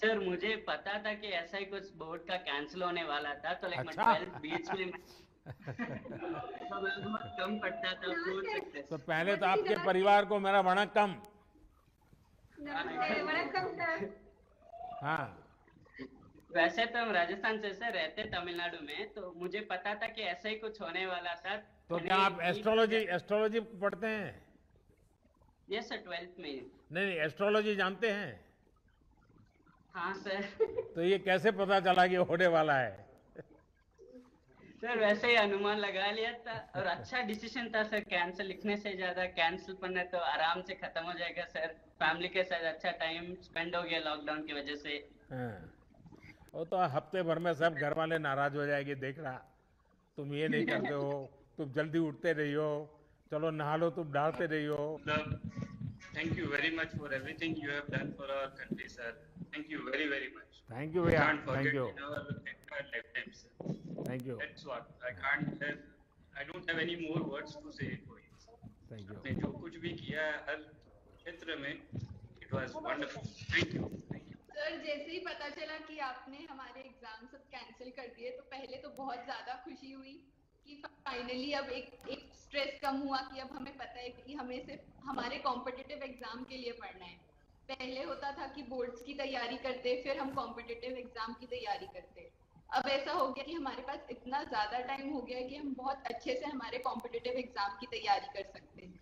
Sir मुझे पता था कि ऐसा ही कुछ बोर्ड का कैंसिल होने वाला था, तो लाइक अच्छा? बीच में बहुत कम पढ़ता था तो पहले तो आपके परिवार को मेरा वणक्कम। हाँ वैसे तो हम राजस्थान से रहते तमिलनाडु में, तो मुझे पता था कि ऐसा ही कुछ होने वाला था। तो क्या आप एस्ट्रोलॉजी पढ़ते हैं? यस सर, 12th में। नहीं एस्ट्रोलॉजी जानते हैं? हाँ सर। तो ये कैसे पता चला कि होने वाला है? सर वैसे ही अनुमान लगा लिया था, और अच्छा डिसीजन था सर। कैंसिल लिखने से ज्यादा कैंसिल करना तो आराम से खत्म हो जाएगा सर। फैमिली के साथ अच्छा टाइम स्पेंड हो गया लॉकडाउन की वजह से। हाँ। वो तो हफ्ते भर में सब घर वाले नाराज हो जाएंगे, देख रहा तुम ये नहीं करते हो, तुम जल्दी उठते नहीं हो, चलो नहा लो, तुम डालते नहीं हो। Thank you very much for everything you have done for our country sir. Thank you very very much. Thank you भैया, thank you. Thank you. That's what I can't, I don't have any more words to say for you. Thank you. आपने जो कुछ भी किया हर क्षेत्र में, it was wonderful. Thank you. Sir जैसे ही पता चला कि आपने हमारे एग्जाम सब कैंसिल कर दिए, तो पहले तो बहुत ज्यादा खुशी हुई कि फाइनली अब एक स्ट्रेस कम हुआ कि अब हमें पता है कि हमें सिर्फ हमारे कॉम्पिटिटिव एग्जाम के लिए पढ़ना है। पहले होता था कि बोर्ड्स की तैयारी करते, फिर हम कॉम्पिटिटिव एग्जाम की तैयारी करते। अब ऐसा हो गया कि हमारे पास इतना ज्यादा टाइम हो गया है कि हम बहुत अच्छे से हमारे कॉम्पिटिटिव एग्जाम की तैयारी कर सकते हैं।